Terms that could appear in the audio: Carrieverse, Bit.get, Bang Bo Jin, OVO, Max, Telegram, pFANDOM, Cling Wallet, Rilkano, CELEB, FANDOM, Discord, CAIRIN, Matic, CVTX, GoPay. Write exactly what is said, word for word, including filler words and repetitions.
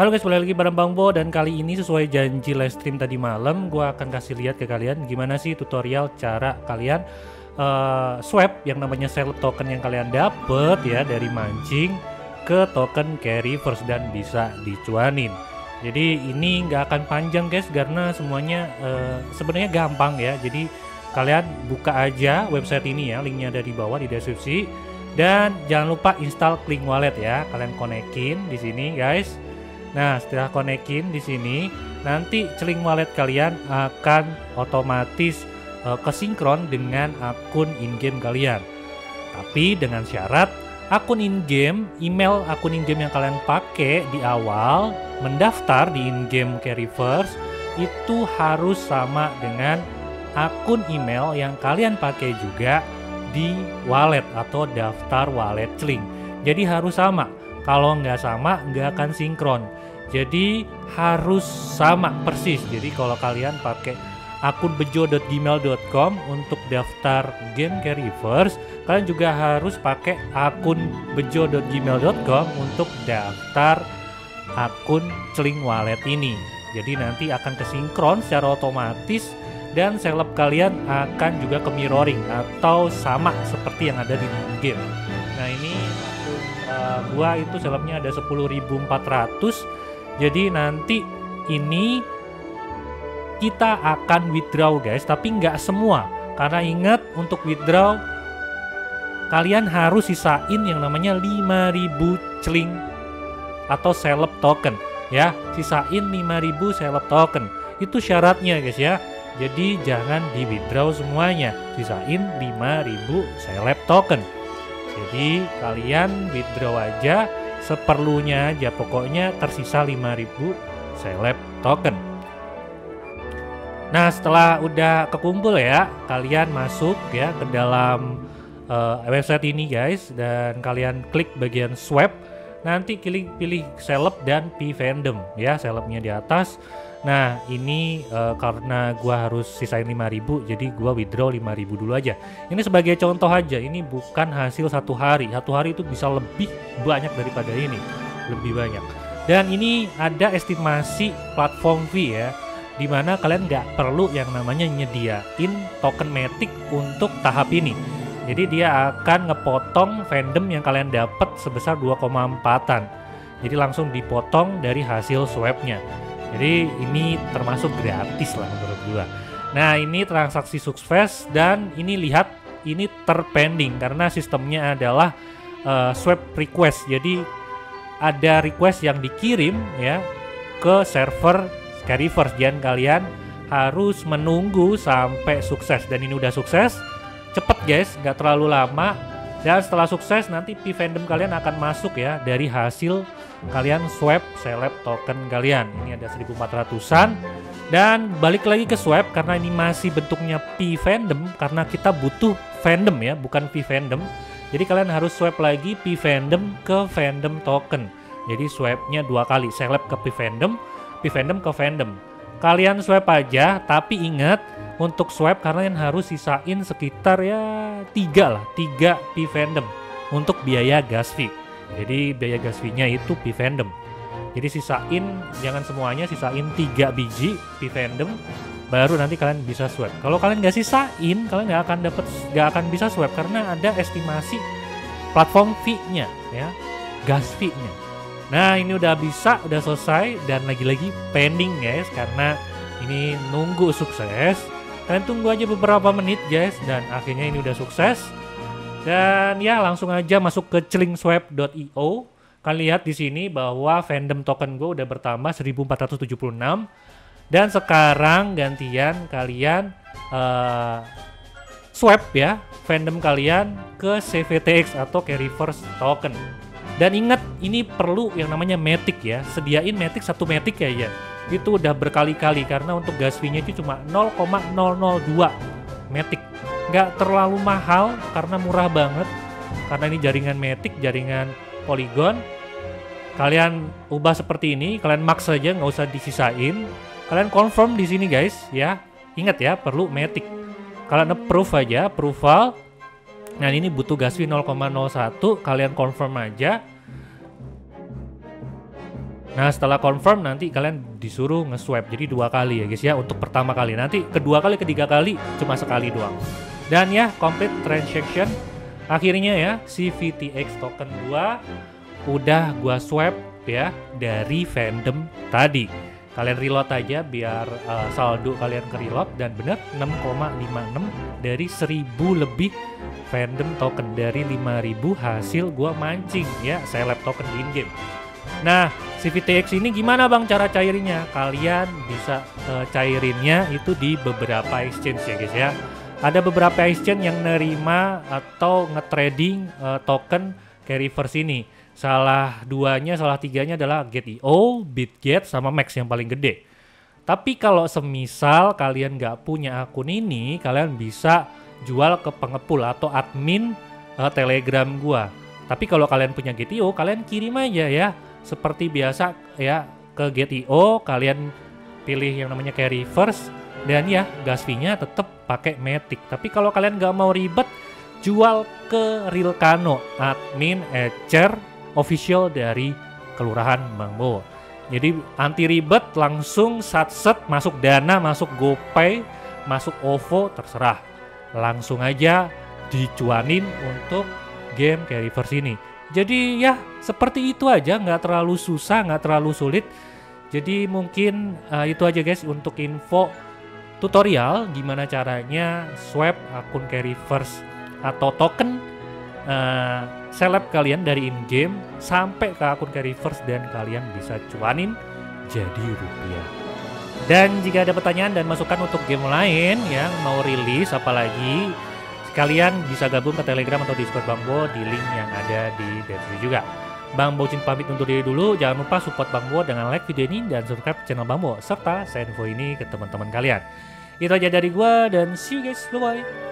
Halo guys, balik lagi bareng Bang Bo, dan kali ini sesuai janji live stream tadi malam, gue akan kasih lihat ke kalian gimana sih tutorial cara kalian uh, swap yang namanya sell token yang kalian dapet ya dari mancing ke token Carrieverse dan bisa dicuanin. Jadi ini nggak akan panjang guys karena semuanya uh, sebenarnya gampang ya. Jadi kalian buka aja website ini ya, linknya ada di bawah di deskripsi, dan jangan lupa install Cling Wallet ya. Kalian konekin di sini guys. Nah, setelah konekin di sini, nanti Cling Wallet kalian akan otomatis uh, kesinkron dengan akun in-game kalian. Tapi dengan syarat akun in-game, email akun in-game yang kalian pakai di awal mendaftar di in-game Carrieverse itu harus sama dengan akun email yang kalian pakai juga di wallet atau daftar wallet Cling. Jadi harus sama. Kalau nggak sama, nggak akan sinkron. Jadi harus sama persis. Jadi kalau kalian pakai akun bejo dot gmail dot com untuk daftar game Carrieverse, kalian juga harus pakai akun bejo dot gmail dot com untuk daftar akun Cling Wallet ini. Jadi nanti akan kesinkron secara otomatis, dan seleb kalian akan juga ke mirroring atau sama seperti yang ada di game. Nah ini Uh, gua itu selebnya ada sepuluh ribu empat ratus. Jadi nanti ini kita akan withdraw guys, tapi nggak semua. Karena ingat, untuk withdraw kalian harus sisain yang namanya lima ribu Cling atau seleb token ya. Sisain lima ribu seleb token. Itu syaratnya guys ya. Jadi jangan di withdraw semuanya. Sisain lima ribu seleb token. Jadi kalian withdraw aja seperlunya aja, pokoknya tersisa lima ribu seleb token. Nah setelah udah kekumpul ya, kalian masuk ya ke dalam uh, website ini guys, dan kalian klik bagian swap. Nanti pilih, pilih seleb dan pFANDOM ya, selebnya di atas. Nah ini uh, karena gua harus sisain lima ribu, jadi gua withdraw lima ribu dulu aja. Ini sebagai contoh aja, ini bukan hasil satu hari. Satu hari itu bisa lebih banyak daripada ini, lebih banyak. Dan ini ada estimasi platform fee ya, dimana kalian nggak perlu yang namanya nyediain token matic untuk tahap ini. Jadi dia akan ngepotong fandom yang kalian dapat sebesar dua koma empat-an. Jadi langsung dipotong dari hasil swapnya. Jadi ini termasuk gratis lah menurut gua. Nah ini transaksi sukses, dan ini lihat ini terpending karena sistemnya adalah uh, swap request. Jadi ada request yang dikirim ya ke server Carrieverse, dan kalian harus menunggu sampai sukses. Dan ini udah sukses, cepet guys, nggak terlalu lama. Dan setelah sukses nanti pFandom kalian akan masuk ya dari hasil kalian swap seleb token kalian. Ini ada seribu empat ratusan, dan balik lagi ke swap karena ini masih bentuknya pFandom, karena kita butuh fandom ya, bukan pFandom. Jadi kalian harus swap lagi pFandom ke fandom token. Jadi swapnya dua kali, seleb ke pFandom, pFandom ke fandom. Kalian swap aja, tapi ingat untuk swap kalian harus sisain sekitar ya tiga lah, tiga pFandom untuk biaya gas fee. Jadi biaya gas fee-nya itu pFandom. Jadi sisain, jangan semuanya, sisain tiga biji pFandom, baru nanti kalian bisa swap. Kalau kalian nggak sisain, kalian nggak akan dapat, nggak akan bisa swap karena ada estimasi platform fee-nya ya, gas fee-nya. Nah ini udah bisa, udah selesai, dan lagi-lagi pending guys karena ini nunggu sukses. Kalian tunggu aja beberapa menit guys, dan akhirnya ini udah sukses. Dan ya langsung aja masuk ke clingswap dot i o. Kalian lihat di sini bahwa fandom token gue udah bertambah seribu empat ratus tujuh puluh enam, dan sekarang gantian kalian uh, swap ya fandom kalian ke C V T X atau Carrieverse token. Dan ingat ini perlu yang namanya matic ya, sediain matic, satu matic ya ya. Itu udah berkali-kali karena untuk gas fee-nya itu cuma nol koma nol nol dua matic. Nggak terlalu mahal karena murah banget, karena ini jaringan matic, jaringan poligon. Kalian ubah seperti ini, kalian max saja, nggak usah disisain. Kalian confirm di sini guys ya, ingat ya perlu matic. Kalian approve aja, approval. Nah ini butuh gas fee nol koma nol satu, kalian confirm aja. Nah setelah confirm nanti kalian disuruh nge-swipe, jadi dua kali ya guys ya, untuk pertama kali. Nanti kedua kali, ketiga kali cuma sekali doang. Dan ya complete transaction, akhirnya ya C V T X token gua udah gua swipe ya dari fandom tadi. Kalian reload aja biar uh, saldo kalian ke reload, dan bener enam koma lima enam dari seribu lebih fandom token dari lima ribu hasil gua mancing ya seleb token di in-game. Nah C V T X ini gimana bang cara cairinnya? Kalian bisa uh, cairinnya itu di beberapa exchange ya guys ya. Ada beberapa exchange yang nerima atau ngetrading uh, token Carrieverse ini. Salah duanya, salah tiganya adalah Get dot i o, Bit.get, sama Max yang paling gede. Tapi kalau semisal kalian nggak punya akun ini, kalian bisa jual ke pengepul atau admin uh, Telegram gua. Tapi kalau kalian punya Get dot i o, kalian kirim aja ya. Seperti biasa ya, ke Get dot i o kalian pilih yang namanya Carrieverse. Dan ya, gas fee-nya tetap pakai Matic. Tapi kalau kalian nggak mau ribet, jual ke Rilkano, admin Ecer official dari Kelurahan Bangbo. Jadi anti ribet, langsung satset masuk Dana, masuk GoPay, masuk OVO, terserah. Langsung aja dicuanin untuk game Carrieverse ini. Jadi ya seperti itu aja, nggak terlalu susah, nggak terlalu sulit. Jadi mungkin uh, itu aja guys untuk info tutorial gimana caranya swap akun Carrieverse atau token Uh, seleb kalian dari in-game sampai ke akun Carrieverse, dan kalian bisa cuanin jadi rupiah. Dan jika ada pertanyaan dan masukan untuk game lain yang mau rilis apalagi, kalian bisa gabung ke Telegram atau Discord Bang Bo di link yang ada di deskripsi juga. Bang Bo Jin pamit untuk diri dulu. Jangan lupa support Bang Bo dengan like video ini dan subscribe channel Bang Bo, serta share info ini ke teman-teman kalian. Itu aja dari gua, dan see you guys, bye bye.